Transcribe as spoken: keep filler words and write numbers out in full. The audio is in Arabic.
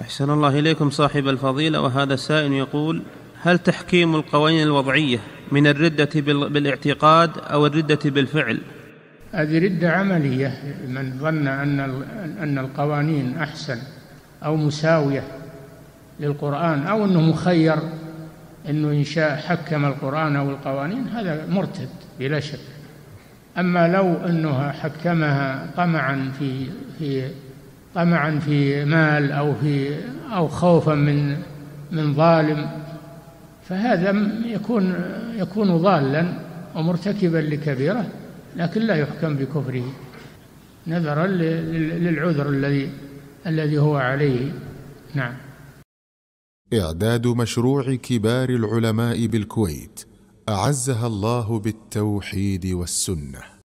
أحسن الله إليكم صاحب الفضيلة. وهذا السائل يقول: هل تحكيم القوانين الوضعية من الردة بالاعتقاد أو الردة بالفعل؟ هذه ردة عملية. من ظن أن أن القوانين أحسن أو مساوية للقرآن أو أنه مخير أنه إن شاء حكم القرآن أو القوانين، هذا مرتد بلا شك. أما لو أنها حكمها طمعا في في طمعا في مال أو في أو خوفا من من ظالم، فهذا يكون يكون ضالا ومرتكبا لكبيرة، لكن لا يحكم بكفره نذرا للعذر الذي الذي هو عليه. نعم. إعداد مشروع كبار العلماء بالكويت أعزها الله بالتوحيد والسنة.